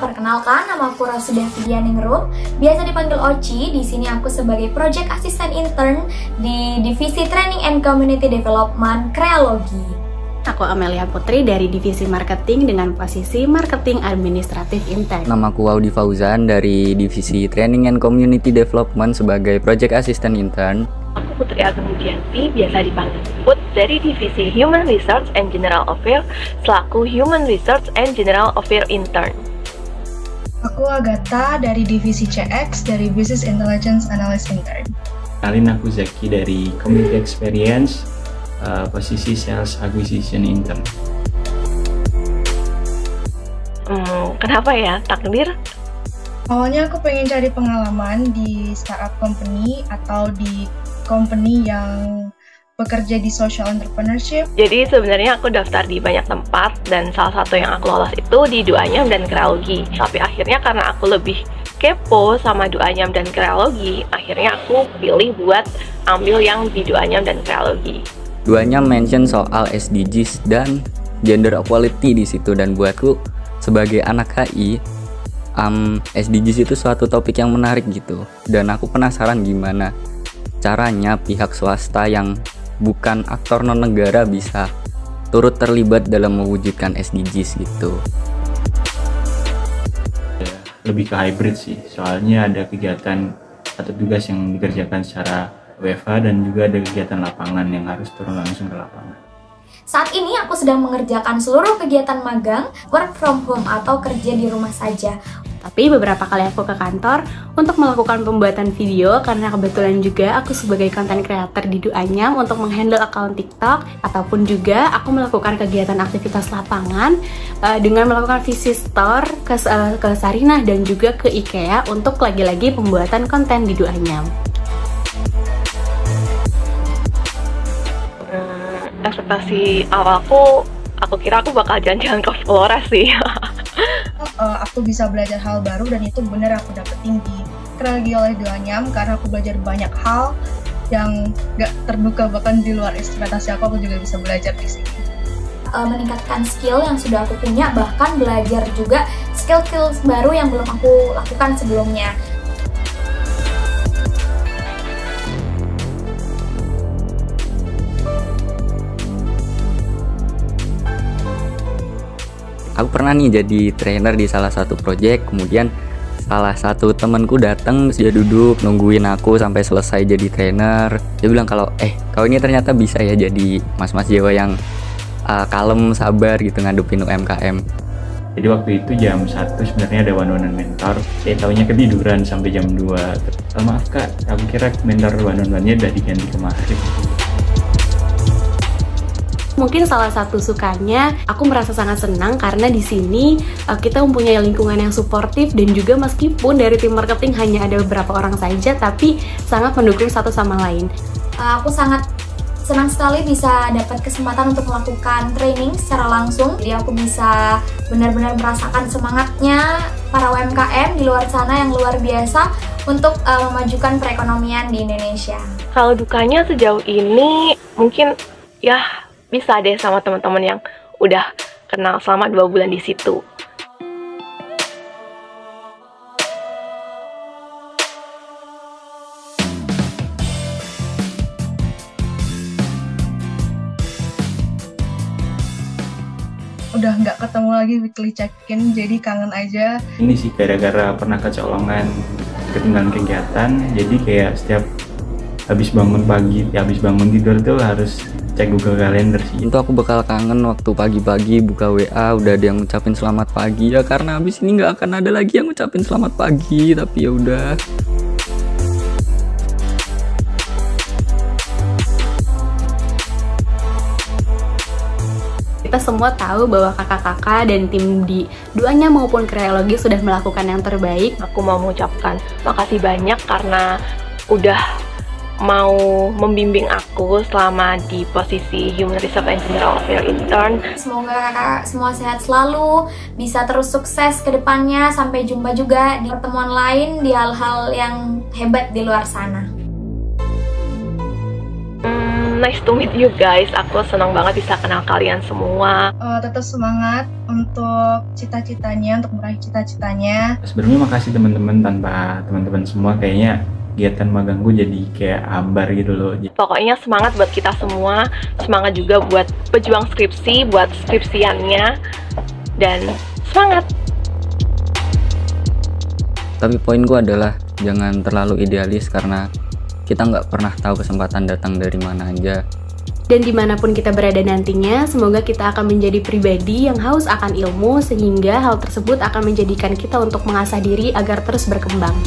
perkenalkan nama aku Rasudiarti Dianingrum, biasa dipanggil Oci. Di sini aku sebagai Project Assistant Intern di Divisi Training and Community Development Krealogi. Aku Amelia Putri dari Divisi Marketing dengan posisi Marketing Administratif Intern. Namaku Audi Fauzan dari Divisi Training and Community Development sebagai Project Assistant Intern. Aku Putri Agung Kiyanti, biasa dipanggil Put, dari Divisi Human Research and General Affairs selaku Human Research and General Affairs Intern. Aku Agatha dari Divisi CX dari Business Intelligence Analyst Intern. Sarinah, aku Zaki dari Community Experience. Posisi Sales Acquisition Intern. Kenapa ya takdir? Awalnya aku pengen cari pengalaman di startup company atau di company yang bekerja di social entrepreneurship. Jadi sebenarnya aku daftar di banyak tempat dan salah satu yang aku lolos itu di Du Anyam dan Krealogi. Tapi akhirnya karena aku lebih kepo sama Du Anyam dan Krealogi, akhirnya aku pilih buat ambil yang di Du Anyam dan Krealogi. Du Anyam mention soal SDGs dan gender equality di situ, dan buatku sebagai anak HI, SDGs itu suatu topik yang menarik gitu, dan aku penasaran gimana caranya pihak swasta yang bukan aktor non negara bisa turut terlibat dalam mewujudkan SDGs gitu. Lebih ke hybrid sih, soalnya ada kegiatan atau tugas yang dikerjakan secara WFH dan juga ada kegiatan lapangan yang harus turun langsung ke lapangan. Saat ini aku sedang mengerjakan seluruh kegiatan magang, work from home atau kerja di rumah saja. Tapi beberapa kali aku ke kantor untuk melakukan pembuatan video karena kebetulan juga aku sebagai content creator di Du Anyam untuk menghandle account TikTok, ataupun juga aku melakukan kegiatan aktivitas lapangan dengan melakukan visit store ke Sarinah dan juga ke IKEA untuk lagi-lagi pembuatan konten di Du Anyam. Ekspektasi awalku, aku kira aku bakal jalan-jalan ke Flores sih. Aku bisa belajar hal baru dan itu bener aku dapetin di Krealogi oleh Du Anyam, karena aku belajar banyak hal yang gak terduga, bahkan di luar ekspektasi aku juga bisa belajar di sini. Meningkatkan skill yang sudah aku punya, bahkan belajar juga skill-skill baru yang belum aku lakukan sebelumnya. Aku pernah nih jadi trainer di salah satu project, kemudian salah satu temanku datang, dia duduk nungguin aku sampai selesai jadi trainer. Dia bilang kalau kau ini ternyata bisa ya jadi mas-mas Jawa yang kalem, sabar gitu ngadepin UMKM. Jadi waktu itu jam 1 sebenarnya ada one-on-one mentor. Saya taunya ketiduran sampai jam 2. Maaf kak, aku kira mentor one-on-one-nya udah diganti kemarin. Mungkin salah satu sukanya, aku merasa sangat senang karena di sini kita mempunyai lingkungan yang suportif, dan juga meskipun dari tim marketing hanya ada beberapa orang saja, tapi sangat mendukung satu sama lain. Aku sangat senang sekali bisa dapat kesempatan untuk melakukan training secara langsung. Jadi aku bisa benar-benar merasakan semangatnya para UMKM di luar sana yang luar biasa untuk memajukan perekonomian di Indonesia. Kalau dukanya sejauh ini mungkin ya bisa deh sama teman-teman yang udah kenal selama 2 bulan di situ. Udah nggak ketemu lagi weekly check-in, jadi kangen aja. Ini sih gara-gara pernah kecolongan ketinggalan kegiatan, jadi kayak setiap habis bangun pagi, habis bangun tidur tuh harus cek Google Calendar sih. Itu aku bakal kangen waktu pagi-pagi buka WA udah ada yang ngucapin selamat pagi, ya karena abis ini nggak akan ada lagi yang ngucapin selamat pagi, tapi ya udah. Kita semua tahu bahwa kakak-kakak dan tim di Du Anyam maupun Krealogi sudah melakukan yang terbaik. Aku mau mengucapkan makasih banyak karena udah mau membimbing aku selama di posisi Human Resource and General Affairs Intern. Semoga kakak semua sehat selalu, bisa terus sukses ke depannya. Sampai jumpa juga di pertemuan lain di hal-hal yang hebat di luar sana. Nice to meet you guys. Aku senang banget bisa kenal kalian semua. Tetap semangat untuk cita-citanya, untuk meraih cita-citanya. Sebelumnya makasih teman-teman, tanpa teman-teman semua kayaknya kegiatan magang gue jadi kayak ambar gitu loh. Pokoknya semangat buat kita semua, semangat juga buat pejuang skripsi, buat skripsiannya, dan semangat. Tapi poin gue adalah jangan terlalu idealis karena kita nggak pernah tahu kesempatan datang dari mana aja. Dan dimanapun kita berada nantinya, semoga kita akan menjadi pribadi yang haus akan ilmu, sehingga hal tersebut akan menjadikan kita untuk mengasah diri agar terus berkembang.